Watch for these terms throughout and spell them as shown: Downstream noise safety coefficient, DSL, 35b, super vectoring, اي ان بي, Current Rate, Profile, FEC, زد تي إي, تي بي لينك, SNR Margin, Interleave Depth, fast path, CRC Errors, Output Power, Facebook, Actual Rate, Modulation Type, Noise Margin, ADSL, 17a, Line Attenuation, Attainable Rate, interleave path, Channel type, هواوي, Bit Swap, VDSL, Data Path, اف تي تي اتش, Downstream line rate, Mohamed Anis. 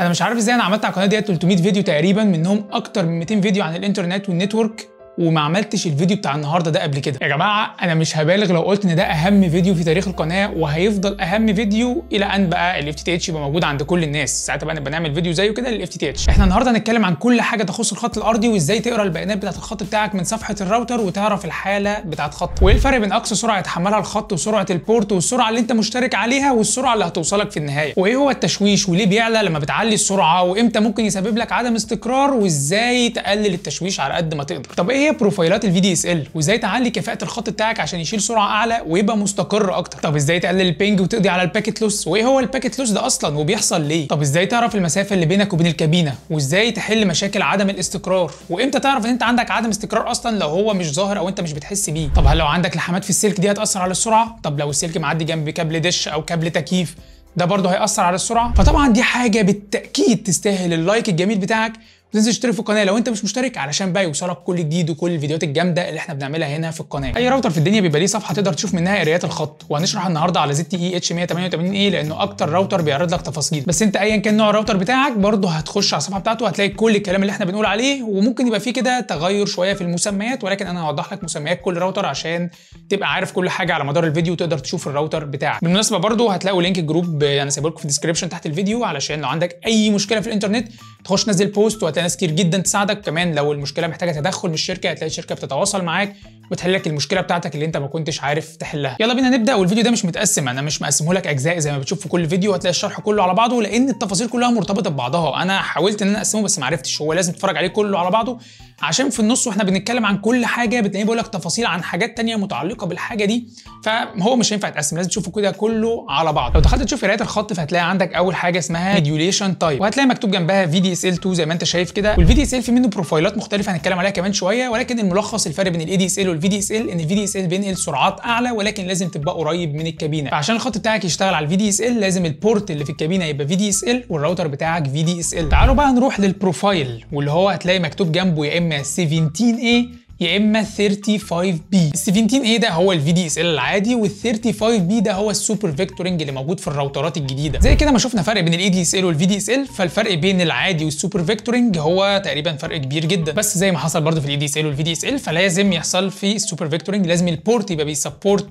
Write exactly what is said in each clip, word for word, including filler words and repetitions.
انا مش عارف ازاي انا عملت على القناه ديت ثلاثمية فيديو تقريبا، منهم اكتر من مئتين فيديو عن الانترنت والنتورك، وما عملتش الفيديو بتاع النهارده ده قبل كده. يا جماعه انا مش هبالغ لو قلت ان ده اهم فيديو في تاريخ القناه، وهيفضل اهم فيديو الى ان بقى الاف تي تي اتش يبقى موجود عند كل الناس. ساعتها بقى نبقى نعمل فيديو زيه كده للاف تي تي اتش. احنا النهارده هنتكلم عن كل حاجه تخص الخط الارضي، وازاي تقرا البيانات بتاعه الخط بتاعك من صفحه الراوتر وتعرف الحاله بتاعه خط، وايه الفرق بين اقصى سرعه يتحملها الخط وسرعه البورت والسرعه اللي انت مشترك عليها والسرعه اللي هتوصلك في النهايه، وايه هو التشويش وليه بيعلى لما بتعلي السرعه، وامتى ممكن يسبب لك عدم استقرار، وازاي تقلل التشويش على قد ما تقدر. طب ايه هي بروفايلات الفي دي اس ال، وازاي تعلي كفاءه الخط بتاعك عشان يشيل سرعه اعلى ويبقى مستقر اكتر؟ طب ازاي تقلل البينج وتقضي على الباكيت لوس، وايه هو الباكيت لوس ده اصلا وبيحصل ليه؟ طب ازاي تعرف المسافه اللي بينك وبين الكابينه، وازاي تحل مشاكل عدم الاستقرار، وامتى تعرف ان انت عندك عدم استقرار اصلا لو هو مش ظاهر او انت مش بتحس بيه؟ طب هل لو عندك لحامات في السلك دي هتاثر على السرعه؟ طب لو السلك معدي جنب كابل دش او كابل تكييف ده برضه هياثر على السرعه؟ فطبعا دي حاجه بالتاكيد تستاهل اللايك الجميل بتاعك، وتنزل تشترك في القناه لو انت مش مشترك علشان بقى يوصلك كل جديد وكل الفيديوهات الجامده اللي احنا بنعملها هنا في القناه. اي راوتر في الدنيا بيبقى ليه صفحه تقدر تشوف منها قرايات الخط، وهنشرح النهارده على زد تي إي إتش مية تمانية وتمانين إيه لانه اكتر راوتر بيعرض لك تفاصيل. بس انت ايا كان نوع الراوتر بتاعك برضه هتخش على الصفحه بتاعته هتلاقي كل الكلام اللي احنا بنقول عليه، وممكن يبقى فيه كده تغير شويه في المسميات، ولكن انا هوضح لك مسميات كل راوتر عشان تبقى عارف كل حاجه على مدار الفيديو وتقدر تشوف الراوتر بتاعك. بالمناسبه برضه هتلاقوا لينك الجروب انا سايبه لكم في الديسكربشن تحت الفيديو، علشان لو عندك اي مشكله في الانترنت تخش تنزل بوست وهتلاقي ناس كتير جدا تساعدك. كمان لو المشكله محتاجه تدخل من الشركه هتلاقي الشركه بتتواصل معاك وتحل لك المشكله بتاعتك اللي انت ما كنتش عارف تحلها. يلا بينا نبدا. والفيديو ده مش متقسم، انا مش مقسمه لك اجزاء زي ما بتشوف في كل فيديو، هتلاقي الشرح كله على بعضه لان التفاصيل كلها مرتبطه ببعضها. انا حاولت ان انا اقسمه بس ما عرفتش، هو لازم تتفرج عليه كله على بعضه عشان في النص واحنا بنتكلم عن كل حاجه بتلاقيه بيقول لك تفاصيل عن حاجات ثانيه متعلقه بالحاجه دي، فهو مش هينفع يتقسم، لازم تشوفه كده كله على بعض. لو دخلت تشوف قراءه الخط فهتلاقي عندك اول حاجه اسمها موديوليشن تايب، وهتلاقي مكتوب جنبها في دي إس إل اتنين زي ما انت شايف كده. والفي دي اس ال في منه بروفايلات مختلفه هنتكلم عليها كمان شويه، ولكن الملخص الفرق بين الاي دي اس ال والفي دي اس ال ان الفي دي اس ال بينقل سرعات اعلى، ولكن لازم تبقى قريب من الكابينه. فعشان الخط بتاعك يشتغل على الفي دي اس ال لازم البورت اللي في الكابينه يبقى في دي اس ال والراوتر بتاعك في دي اس ال. تعالوا بقى نروح للبروفايل، واللي هو هتلاقي مكتوب جنبه يا اما سبعتاشر إيه يا اما ثلاثة وتلاتين بي. ال سبعتاشر إيه ده هو الفي دي اس ال العادي، وال ثلاثة وتلاتين بي ده هو السوبر فيكتورنج اللي موجود في الراوترات الجديده. زي كده ما شفنا فرق بين الاي دي اس ال والفي دي اس ال، فالفرق بين العادي والسوبر فيكتورنج هو تقريبا فرق كبير جدا. بس زي ما حصل برده في الاي دي اس ال والفي دي اس ال، فلازم يحصل في السوبر فيكتورنج، لازم البورت يبقى بيسبورت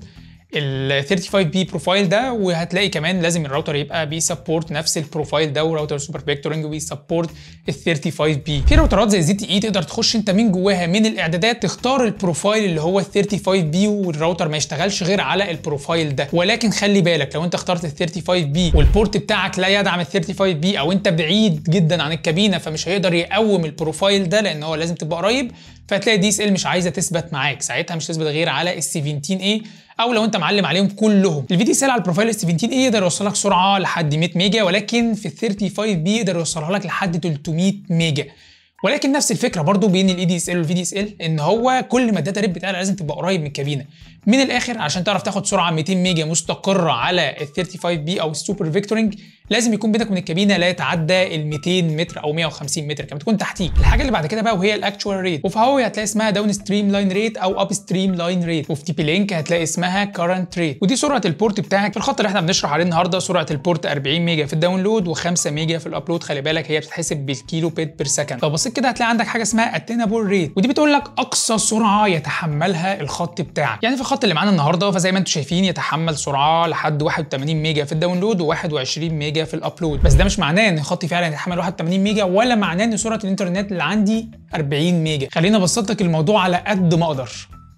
ال ثلاثة وتلاتين بي بروفايل ده، وهتلاقي كمان لازم الراوتر يبقى بيسبورت نفس البروفايل ده، وراوتر سوبر فيكتورنج بيسبورت ال ثلاثة وتلاتين بي. في راوترات زي زي تي اي تقدر تخش انت من جواها من الاعدادات تختار البروفايل اللي هو ال ثلاثة وتلاتين بي، والراوتر ما يشتغلش غير على البروفايل ده. ولكن خلي بالك لو انت اخترت ال ثلاثة وتلاتين بي والبورت بتاعك لا يدعم ال ثلاثة وتلاتين بي، او انت بعيد جدا عن الكابينه فمش هيقدر يقوم البروفايل ده لان هو لازم تبقى قريب، فهتلاقي دي اس ال مش عايزه تثبت معاك، ساعتها مش تثبت غير على ال سبعتاشر إيه، او لو انت معلم عليهم كلهم. الفي دي اس ال على البروفايل سبعتاشر إيه يقدر يوصلك سرعه لحد مئة ميجا، ولكن في ال ثلاثة وتلاتين بي يقدر يوصلها لك لحد تلتمية ميجا. ولكن نفس الفكره برضو بين الاي دي اس ال والفي دي اس ال، ان هو كل ما الداتا ريت بتاعنا لازم تبقى قريب من الكابينه. من الاخر عشان تعرف تاخد سرعه مئتين ميجا مستقره على ال ثلاثة وتلاتين بي او السوبر فيكتورنج، لازم يكون بينك وبين الكابينه لا يتعدى ال مئتين متر او مية وخمسين متر، كمان تكون تحتيك. الحاجه اللي بعد كده بقى وهي الاكتشوال ريت، وفي هواوي هتلاقي اسمها داونستريم لاين ريت او ابستريم لاين ريت، وفي تي بي لينك هتلاقي اسمها كارنت ريت، ودي سرعه البورت بتاعك في الخط اللي احنا بنشرح عليه النهارده. سرعه البورت أربعين ميجا في الداونلود و5 ميجا في الابلود، خلي بالك هي بتتحسب بالكيلو بيت بير سكند. لو بصيت كده هتلاقي عندك حاجه اسمها اتينابل ريت، ودي بتقول لك اقصى سرعه يتحملها الخط بتاعك. يعني في الخط اللي معانا النهارده فزي ما انتم شايفين يتحمل سرعه لحد واحد وتمانين ميجا في الداونلود و21 ميجا في الابلود، بس ده مش معناه ان خطي فعلا يتحمل واحد وتمانين ميجا، ولا معناه ان سرعه الانترنت اللي عندي أربعين ميجا. خلينا ابسط لك الموضوع على قد ما اقدر.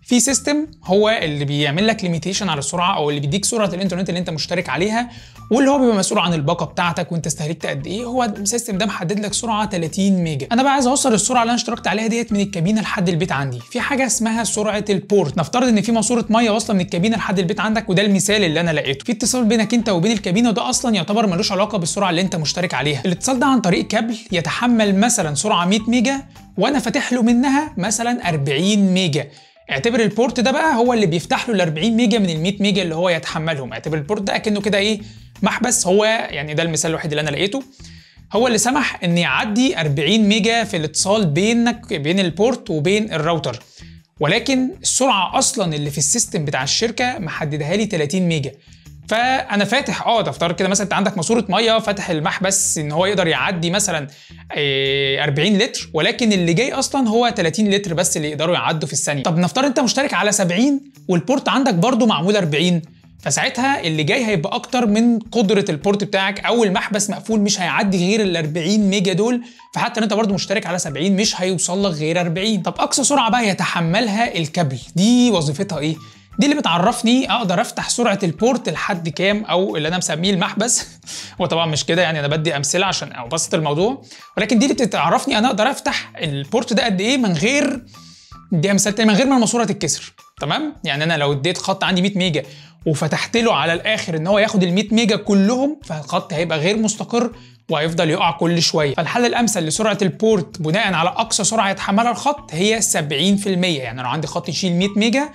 في سيستم هو اللي بيعمل لك ليميتيشن على السرعه، او اللي بيديك سرعه الانترنت اللي انت مشترك عليها، واللي هو بيبقى مسؤول عن الباقه بتاعتك وانت استهلكت قد ايه. هو السيستم ده محدد لك سرعه تلاتين ميجا. انا بقى عايز اوصل السرعه اللي انا اشتركت عليها ديت من الكابينه لحد البيت عندي. في حاجه اسمها سرعه البورت، نفترض ان في ماسوره ميه واصله من الكابينه لحد البيت عندك، وده المثال اللي انا لقيته. في اتصال بينك انت وبين الكابينه، وده اصلا يعتبر ملوش علاقه بالسرعه اللي انت مشترك عليها. الاتصال ده عن طريق كابل يتحمل مثلا سرعه مئة ميجا، وانا فاتح له منها مثلا أربعين ميجا. اعتبر البورت ده بقى هو اللي بيفتح له ال أربعين ميجا من ال مئة ميجا اللي هو يتحملهم. اعتبر البورت ده اكنه كده ايه محبس، هو يعني ده المثال الوحيد اللي انا لقيته هو اللي سمح ان يعدي أربعين ميجا في الاتصال بينك بين البورت وبين الراوتر. ولكن السرعه اصلا اللي في السيستم بتاع الشركه محددها لي تلاتين ميجا، فانا فاتح اه ده افترض كده مثلا انت عندك ماسوره ميه، فاتح المحبس ان هو يقدر يعدي مثلا إيه اربعين لتر، ولكن اللي جاي اصلا هو تلاتين لتر بس اللي يقدروا يعدوا في الثانيه. طب نفترض انت مشترك على سبعين والبورت عندك برده معمول اربعين، فساعتها اللي جاي هيبقى اكتر من قدره البورت بتاعك، او المحبس مقفول مش هيعدي غير ال اربعين ميجا دول، فحتى لو انت برضو مشترك على سبعين مش هيوصل لك غير اربعين. طب اقصى سرعه بقى يتحملها الكابل دي وظيفتها ايه؟ دي اللي بتعرفني اقدر افتح سرعه البورت لحد كام، او اللي انا مسميه المحبس وطبعا مش كده يعني، انا بدي امثله عشان ابسط الموضوع، ولكن دي اللي بتعرفني انا اقدر افتح البورت ده قد ايه من غير دي مثال تاني، من غير ما الماسوره تتكسر. تمام؟ يعني انا لو اديت خط عندي مية ميجا وفتحت له على الاخر ان هو ياخد ال مية ميجا كلهم، فالخط هيبقى غير مستقر وهيفضل يقع كل شويه. فالحل الامثل لسرعه البورت بناء على اقصى سرعه يتحملها الخط هي سبعين في المية، يعني لو عندي خط يشيل مية ميجا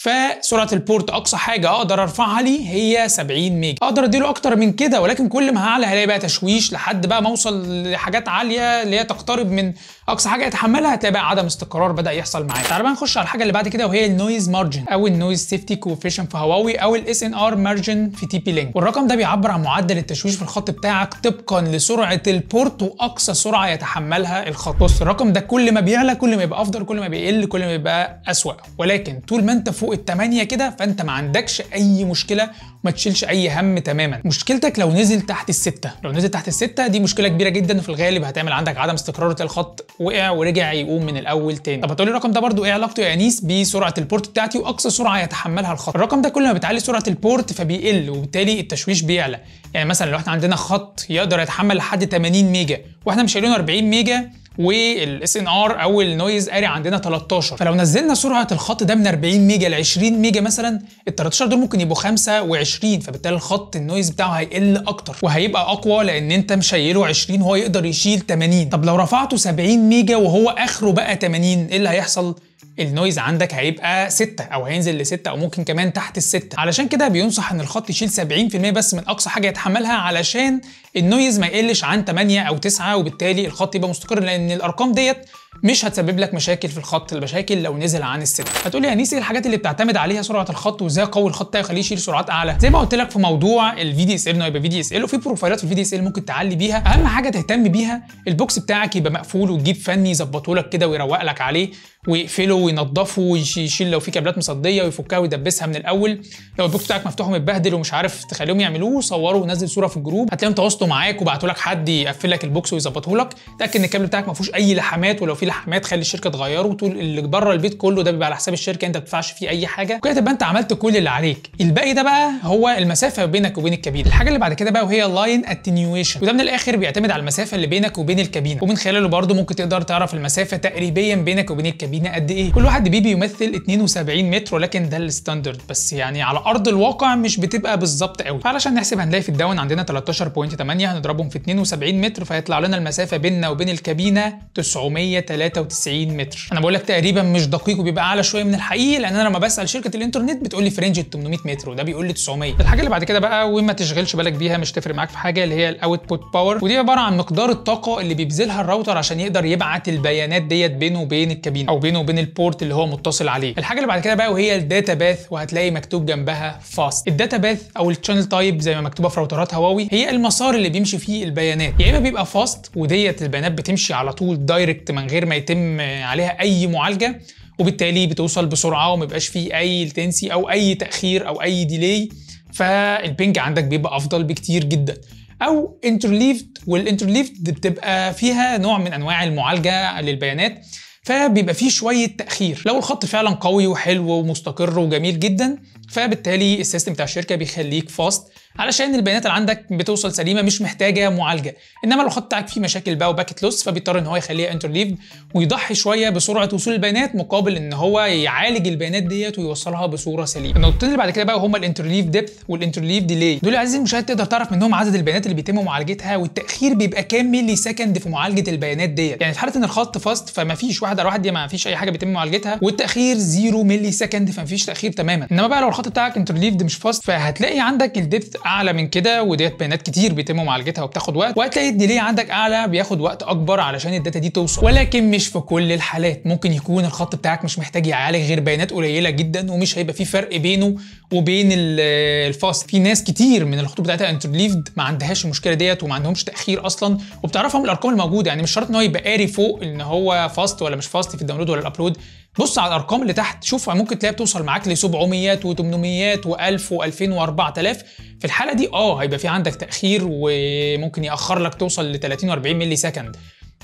فسرعه البورت اقصى حاجه اقدر ارفعها لي هي سبعين ميجا. اقدر اديله اكتر من كده، ولكن كل ما هعلى هلاقي بقى تشويش لحد بقى ما اوصل لحاجات عاليه اللي هي تقترب من اقصى حاجه يتحملها، هتلاقي بقى عدم استقرار بدا يحصل معايا. تعالى بقى نخش على الحاجه اللي بعد كده، وهي النويز مارجن او النويز سيفتي كوفيشنت في هواوي، او الاس ان ار مارجن في تي بي لينك. والرقم ده بيعبر عن معدل التشويش في الخط بتاعك طبقا لسرعه البورت واقصى سرعه يتحملها الخط. بص الرقم ده كل ما بيعلى كل ما يبقى افضل، كل ما بيقل كل ما يبقى اسوء، ولكن طول ما انت فوق التمانية كده فانت ما عندكش اي مشكله وما تشيلش اي هم تماما. مشكلتك لو نزل تحت السته، لو نزل تحت السته دي مشكله كبيره جدا، وفي الغالب هتعمل عندك عدم استقرار، الخط وقع ورجع يقوم من الاول تاني. طب هتقولي الرقم ده برضو ايه علاقته يا انيس بسرعه البورت بتاعتي واقصى سرعه يتحملها الخط؟ الرقم ده كل ما بتعلي سرعه البورت فبيقل، وبالتالي التشويش بيعلى. يعني مثلا لو احنا عندنا خط يقدر يتحمل لحد تمانين ميجا واحنا مش شايلين اربعين ميجا، والاس ان ار او النويز اري عندنا تلتاشر، فلو نزلنا سرعه الخط ده من اربعين ميجا ل عشرين ميجا مثلا، ال تلتاشر دول ممكن يبقوا خمسة وعشرين، فبالتالي الخط النويز بتاعه هيقل اكتر وهيبقى اقوى، لان انت مشيله عشرين وهو يقدر يشيل تمانين. طب لو رفعته سبعين ميجا وهو اخره بقى تمانين، ايه اللي هيحصل؟ النويز عندك هيبقى ستة، او هينزل لستة، او ممكن كمان تحت الستة. علشان كده بينصح ان الخط يشيل سبعين في المية بس من اقصى حاجه يتحملها، علشان النويز ما يقلش عن تمانية او تسعة، وبالتالي الخط يبقى مستقر، لان الارقام ديت مش هتسبب لك مشاكل في الخط، المشاكل لو نزل عن الستة. هتقول لي يا انيس ايه الحاجات اللي بتعتمد عليها سرعه الخط، وازاي اقوي الخط ده يخليه يشيل سرعات اعلى؟ زي ما قلت لك في موضوع الفي دي اس ال، انه يبقى في دي اس ال، وفي بروفايلات في الفي دي اس ال ممكن تعلي بيها. اهم حاجه تهتم بيها البوكس بتاعك يبقى مقفول، وتجيب فني يظبطه لك كده ويروق لك عليه، ويقفله وينضفه ويشيل لو في كابلات مصديه ويفكها ويدبسها من الاول. لو البوكس بتاعك مفتوح ومتبهدل ومش عارف تخليهم يعملوه، صوره ونزل صوره في الجروب، هتلاقيهم تواصلوا معاك وبعتوا لك حد يقفل لك البوكس ويظبطه لك. اتاكد ان الكابل بتاعك ما فيهوش اي لحمات، ولو في لحمات خلي الشركه تغيره، وتقول اللي بره البيت كله ده بيبقى على حساب الشركه، انت ما بتدفعش فيه اي حاجه. كده تبقى انت عملت كل اللي عليك. الباقي ده بقى هو المسافه بينك وبين الكابين. الحاجه اللي بعد كده بقى وهي لاين اتنيويشن، وده من الاخر بيعتمد على المسافه اللي بينك وبين الكابينه، ومن خلاله برده ممكن تقدر تعرف المسافه تقريبا بينك وبين الكابينه قد ايه. كل واحد بيه بيمثل اتنين وسبعين متر، ولكن ده الستاندرد، بس يعني على ارض الواقع مش بتبقى بالظبط قوي. علشان نحسب هنلاقي في الداون عندنا تلتاشر فاصلة تمانية، هنضربهم في اتنين وسبعين متر، فهيطلع لنا المسافه بيننا وبين الكابينه تسعمية تلاتة وتسعين متر. انا بقول لك تقريبا مش دقيق، وبيبقى اعلى شويه من الحقيقي، لان انا لما بسال شركه الانترنت بتقول لي في رينج تمنمية متر، وده بيقول لي تسعمية. الحاجه اللي بعد كده بقى وما تشغلش بالك بيها، مش تفرق معاك في حاجه، اللي هي الاوتبوت باور، ودي عباره عن مقدار الطاقه اللي بيبذلها الراوتر عشان يقدر يبعت البيانات ديت بينه وبين الكابينه، او بينه وبين البورت اللي هو متصل عليه. الحاجه اللي بعد كده بقى وهي الداتا باث، وهتلاقي مكتوب جنبها فاست. الداتا باث او الشانل تايب زي ما مكتوبه في راوترات هواوي، هي المسار اللي بيمشي فيه البيانات، يا اما بيبقى فاست وديت البيانات بتمشي على طول دايركت من غير ما يتم عليها اي معالجه، وبالتالي بتوصل بسرعه وما يبقاش فيه اي لتنسي او اي تاخير او اي ديلي، فالبنج عندك بيبقى افضل بكتير جدا. او انترليفد، والانترليفد بتبقى فيها نوع من انواع المعالجه للبيانات، فبيبقى فيه شويه تاخير. لو الخط فعلا قوي وحلو ومستقر وجميل جدا، فبالتالي السيستم بتاع الشركه بيخليك فاست، علشان البيانات اللي عندك بتوصل سليمه مش محتاجه معالجه. انما لو الخط بتاعك فيه مشاكل بقى وباكت لوس، فبيضطر ان هو يخليها انترليفد، ويضحي شويه بسرعه وصول البيانات مقابل ان هو يعالج البيانات ديت ويوصلها بصوره سليمه. النقطتين اللي بعد كده بقى هما الانترليف ديبث والانترليف ديلي. دول يا عزيزي المشاهد تقدر تعرف منهم عدد البيانات اللي بيتم معالجتها، والتاخير بيبقى كام ملي سكند في معالجه البيانات ديت. يعني في حاله ان الخط فاست فمفيش واحد على واحد، دي مفيش اي حاجه بيتم معالجتها، والتاخير صفر ملي سكند فمفيش تاخير تماما. انما بقى لو الخط بتاعك انترليفد مش فاست، فهتلاقي عندك الديبث اعلى من كده، وديت بيانات كتير بيتم معالجتها وبتاخد وقت، وهتلاقي الديلي عندك اعلى، بياخد وقت اكبر علشان الداتا دي توصل. ولكن مش في كل الحالات، ممكن يكون الخط بتاعك مش محتاج يعالج غير بيانات قليله جدا، ومش هيبقى فيه فرق بينه وبين الفاست. في ناس كتير من الخطوط بتاعتها انترليفد ما عندهاش المشكله ديت وما عندهمش تاخير اصلا، وبتعرفها من الارقام الموجوده. يعني مش شرط ان هو يبقى قاري فوق ان هو فاست ولا مش فاست في الداونلود ولا الابلود، بص على الارقام اللي تحت شوفها، ممكن تلاقي بتوصل معاك ل سبعمية وتمنمية وألف وألفين وأربعة آلاف. في الحاله دي اه هيبقى في عندك تاخير وممكن ياخر لك توصل ل تلاتين وأربعين مللي سكند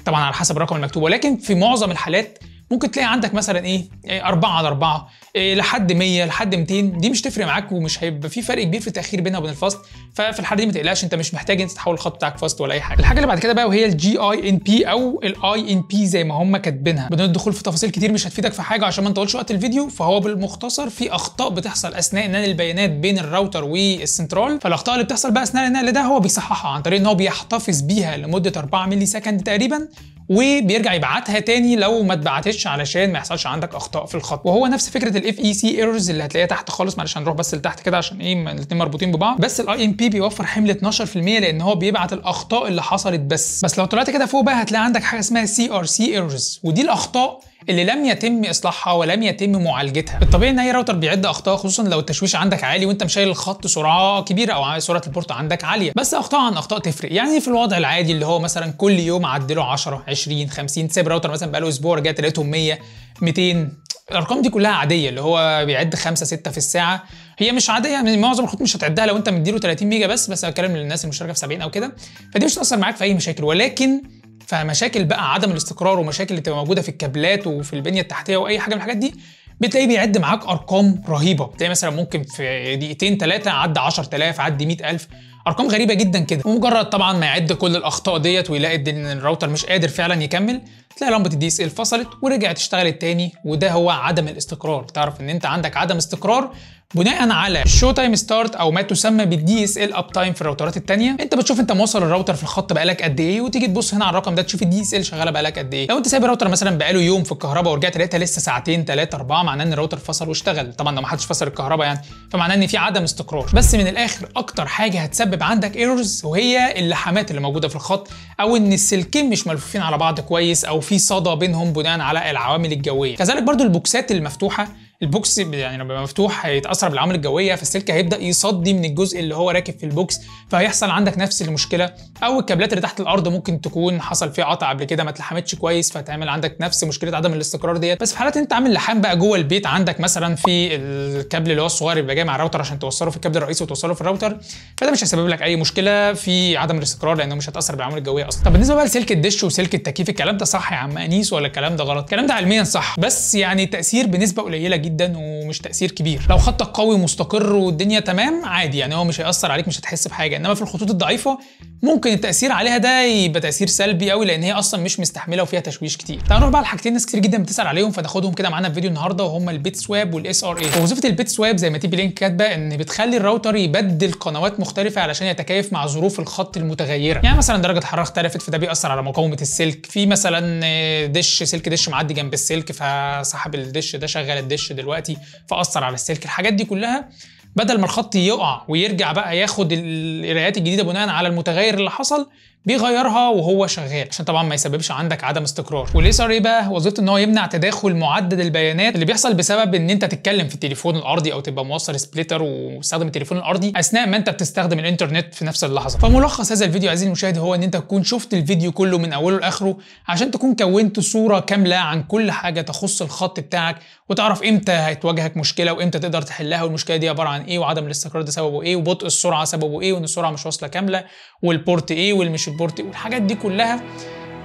طبعا على حسب الرقم المكتوب، ولكن في معظم الحالات ممكن تلاقي عندك مثلا ايه أربعة على أربعة إيه لحد مية لحد ميتين، دي مش تفرق معاك ومش هيبقى في فرق كبير في التاخير بينها وبين الفاست. ففي الحاله دي ما تقلقش، انت مش محتاج انت تحول الخط بتاعك فاست ولا اي حاجه. الحاجه اللي بعد كده بقى وهي الجي اي ان بي او الاي ان بي زي ما هم كاتبينها، بدون الدخول في تفاصيل كتير مش هتفيدك في حاجه عشان ما نطولش وقت الفيديو. فهو بالمختصر في اخطاء بتحصل اثناء نقل البيانات بين الراوتر والسنترال، فالاخطاء اللي بتحصل بقى اثناء النقل ده هو بيصححها عن طريق ان هو بيحتفظ بيها لمده أربعة مللي سكند تقريبا، وبيرجع يبعتها تاني لو ما اتبعتش علشان ما يحصلش عندك اخطاء في الخط. وهو نفس فكره الاف اي سي ايرورز اللي هتلاقيها تحت خالص، معلش هنروح بس لتحت كده عشان ايه الاثنين مربوطين ببعض. بس الاي ام بي بيوفر حمل اتناشر في المية لان هو بيبعت الاخطاء اللي حصلت بس. بس لو طلعت كده فوق بقى هتلاقي عندك حاجه اسمها سي ار سي ايرورز، ودي الاخطاء اللي لم يتم اصلاحها ولم يتم معالجتها. الطبيعي ان اي راوتر بيعد اخطاء، خصوصا لو التشويش عندك عالي وانت مشايل الخط سرعه كبيره او سرعه البورت عندك عاليه، بس اخطاء عن اخطاء تفرق. يعني في الوضع العادي اللي هو مثلا كل يوم عدله عشرة عشرين خمسين، تسيب راوتر مثلا بقاله اسبوع رجعت لقيتهم مية ميتين، الارقام دي كلها عاديه اللي هو بيعد خمسة ستة في الساعه. هي مش عاديه يعني، معظم الخطوط مش هتعدها لو انت مديله تلاتين ميجا بس، بس هتكلم للناس المشتركه في سبعين او كده، فدي مش هتاثر معاك في اي مشاكل. ولكن فمشاكل بقى عدم الاستقرار ومشاكل اللي بتبقى موجوده في الكابلات وفي البنيه التحتيه واي حاجه من الحاجات دي، بتلاقيه بيعد معاك ارقام رهيبه، بتلاقي مثلا ممكن في دقيقتين ثلاثه عدى عشرة آلاف عدى مية ألف، ارقام غريبه جدا كده. ومجرد طبعا ما يعد كل الاخطاء ديت ويلاقي ان الراوتر مش قادر فعلا يكمل، تلاقي لمبه الدي اس ال فصلت ورجعت اشتغلت تاني. وده هو عدم الاستقرار، تعرف ان انت عندك عدم استقرار بناء على الشو تايم ستارت او ما تسمى بالدي اس ال اب تايم في الراوترات الثانيه. انت بتشوف انت موصل الراوتر في الخط بقالك قد ايه، وتيجي تبص هنا على الرقم ده تشوف الدي اس ال شغاله بقالك قد ايه. لو انت سايب الراوتر مثلا بقاله يوم في الكهرباء ورجعت لقيتها لسه ساعتين ثلاثه اربعه، معناه ان الراوتر فصل واشتغل، طبعا لو ما حدش فصل الكهرباء يعني، فمعناه ان في عدم استقرار. بس من الاخر اكتر حاجه هتسبب عندك ايرورز وهي اللحامات اللي موجوده في الخط، او ان السلكين مش ملفوفين على بعض كويس، او في صدى بينهم بناء على العوامل الجويه. كذلك برضو البوكسات المفتوحه، البوكس يعني لما مفتوح هيتاثر بالعوامل الجويه، فالسلك هيبدا يصدي من الجزء اللي هو راكب في البوكس، فهيحصل عندك نفس المشكله. او الكابلات اللي تحت الارض ممكن تكون حصل فيها قطع قبل كده ما اتلحمتش كويس، فتعمل عندك نفس مشكله عدم الاستقرار ديت. بس في حالات انت عامل لحام بقى جوه البيت عندك، مثلا في الكابل اللي هو الصغير بيبقى جاي مع الراوتر عشان توصله في الكابل الرئيسي وتوصله في الراوتر، فده مش هيسبب لك اي مشكله في عدم الاستقرار لانه مش هتاثر بالعوامل الجويه اصلا. طب بالنسبه بقى لسلك الدش وسلك التكييف، الكلام ده صح يا عم انيس ولا الكلام ده غلط؟ الكلام ده علميا صح، بس يعني تاثير بنسبه قليله جدا ومش تاثير كبير. لو خطك قوي ومستقر والدنيا تمام عادي، يعني هو مش هياثر عليك مش هتحس بحاجه. انما في الخطوط الضعيفه ممكن التاثير عليها ده يبقى تاثير سلبي قوي لان هي اصلا مش مستحمله وفيها تشويش كتير. تعالوا نروح بقى لحاجتين ناس كتير جدا بتسال عليهم، فناخدهم كده معانا في فيديو النهارده، وهم البيت سواب والاس ار اي. ووظيفه البيت سواب زي ما تي بي لينك كاتبه ان بتخلي الراوتر يبدل قنوات مختلفه علشان يتكيف مع ظروف الخط المتغيره. يعني مثلا درجه الحراره اختلفت فده بيأثر على مقاومه السلك، في مثلا دش سلك دش معدي جنب السلك فسحب الدش ده شغل الدش دلوقتي فأثر على السلك. الحاجات دي كلها بدل ما الخط يقع ويرجع بقى ياخد القرايات الجديده بناء على المتغير اللي حصل، بيغيرها وهو شغال عشان طبعا ما يسببش عندك عدم استقرار. والاس ار اي بقى وظيفته ان هو يمنع تداخل معدد البيانات اللي بيحصل بسبب ان انت تتكلم في التليفون الارضي او تبقى موصل سبليتر وتستخدم التليفون الارضي اثناء ما انت بتستخدم الانترنت في نفس اللحظه. فملخص هذا الفيديو عزيزي المشاهد هو ان انت تكون شفت الفيديو كله من اوله لاخره عشان تكون كونت صوره كامله عن كل حاجه تخص الخط بتاعك، وتعرف امتى هتواجهك مشكله وامتى تقدر تحلها، والمشكله دي عباره عن ايه، وعدم الاستقرار ده سببه ايه، وبطء السرعه سببه ايه، وان السرعه مش واصله كامله، والبورت ايه والمش البورت ايه، والحاجات دي كلها.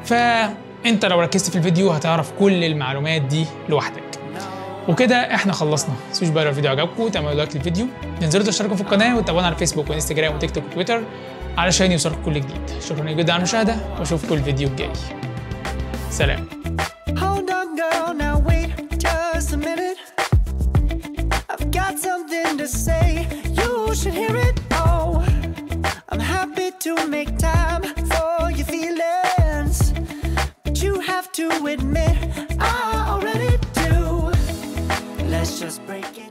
فانت لو ركزت في الفيديو هتعرف كل المعلومات دي لوحدك. وكده احنا خلصنا. سويش بقى لو الفيديو عجبكم تعملوا لايك للفيديو، تنزلوا تشتركوا في القناه وتتابعونا على فيسبوك وانستجرام وتيك توك وتويتر علشان يوصلكم كل جديد. شكرا جدا على المشاهده واشوفكم الفيديو الجاي. سلام. Something to say, you should hear it. Oh, I'm happy to make time for your feelings, but you have to admit I already do. Let's just break it.